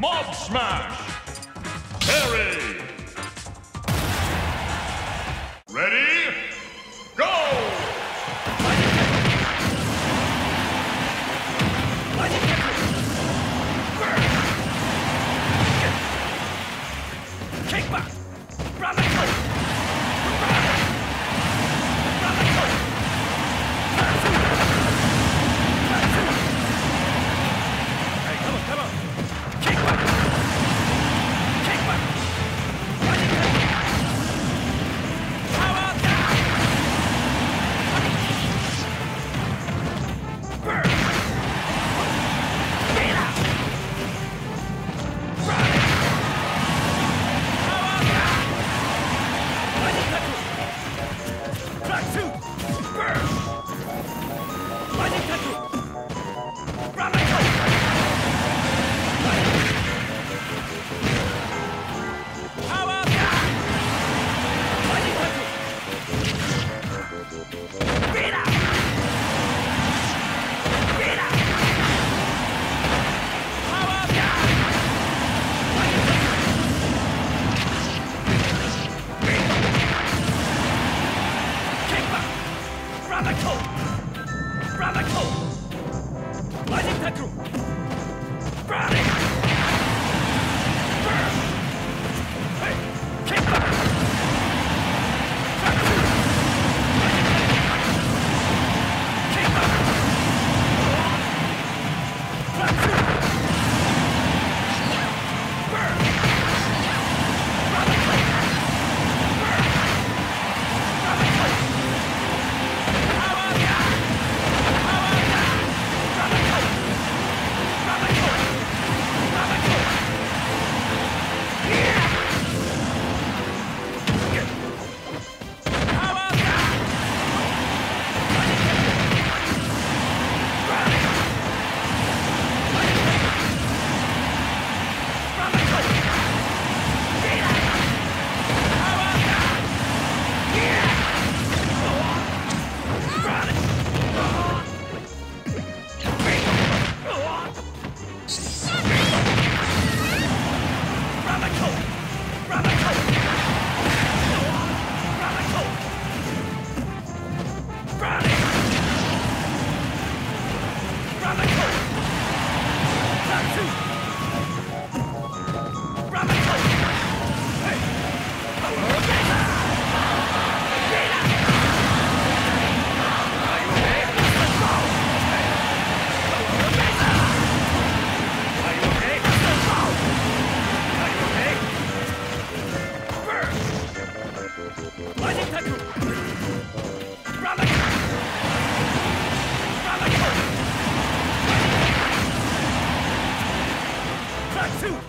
Mob Smash! Parry! Ready? Go! Kick back!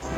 Two.